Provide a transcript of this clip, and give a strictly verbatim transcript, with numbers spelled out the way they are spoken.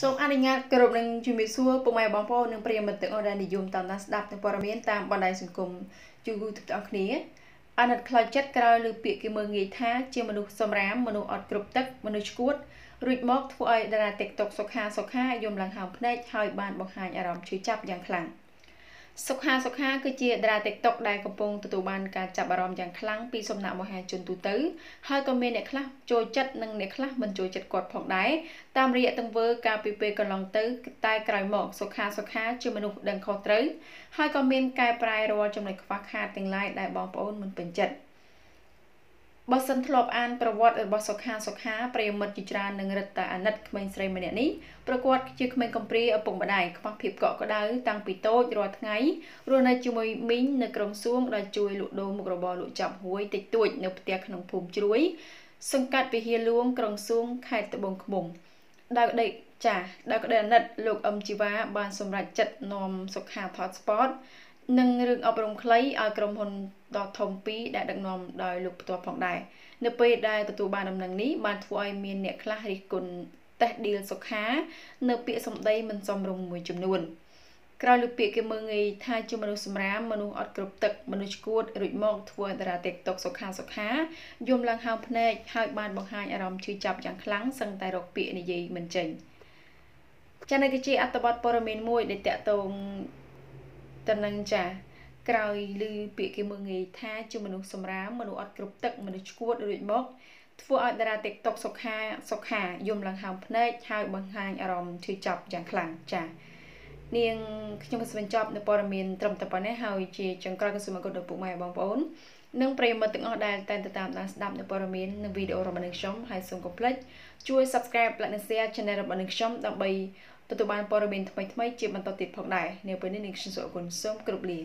Song anjing kerap dengan cumi suap pemain bangpo dengan pria menteng orang dijum tanpa sedap dengan parmen tanpa pandai sungkum juga tetap kini. Anak kelajar kerana lebih kemengitan cuma menurut semram menurut grup tak menurut kuat. Rujuk mok tuai dana tiktok sokha sokha jom langham penat hai ban banghan aram cucap yang kelang. Sokha sokha kerja dana tiktok dari kampung tutuban kacap aram yang kelang pi somnak banghan juntu ter. Hai komen neklah cucat neng neklah mencucat kuat pok dari. Tam riak tengver kpp kelong ter ketai kerai mok sokha sokha cuma menurut dan kau ter. Hai komen kai perai roh jom lek fakha tinglai dari bangpaun menpencet. บ่សន្ធ្លាប់អានប្រវត្តិរបស់សុខាសុខាប្រិយមិត្តជាច្រើននឹងរឹតតែអាណិតក្មេងស្រីម្នាក់នេះប្រកួតជាក្មេងកំព្រាអពុកម្ដាយខ្វះភាពកក់ក្ដៅតាំងពីតូចរត់ថ្ងៃរស់នៅជាមួយមីងនៅក្រុងសួងដល់ជួយលូកដូរមុខរបរលក់ចាប់ហួយតិចតួចនៅផ្ទះក្នុងភូមិជ្រួយសង្កាត់វិហារលួងក្រុងសួងខេត្តត្បូងឃ្មុំដោយដេកចាស់ដោយក្ដីអាណិតលោកអឹមជីវ៉ា បានសម្រេចចិត្តនាំសុខាថតស្ពតនិងរឿងអប់រំខ្លីឲ្យក្រុមហ៊ុន នៅពេលដែលទទួលបានដំណឹងនេះបានធ្វើឲ្យមានអ្នកខ្លះរិះគន់តេះឌីលសុខា ក្រោយលើពាក្យគេមើងងាយថាជំនុំសម្រាមមនុស្សអត់គ្រប់ទឹកមនុស្សឈួតរួចមកធ្វើឲ្យតារា TikTok សុខាសុខាយំឡើងហើមភ្នែកហើយបង្ហាញអារម្មណ៍ឈឺចាប់យ៉ាងខ្លាំងចា៎នាងខ្ញុំ សង្កេត ប្លែកនិង share channel របស់ខ្ញុំដើម្បីទទួលបានព័ត៌មានថ្មីៗជាបន្តទៀតផងដែរនៅពេលនេះនាងខ្ញុំសូមអរគុណសូមគោរពលា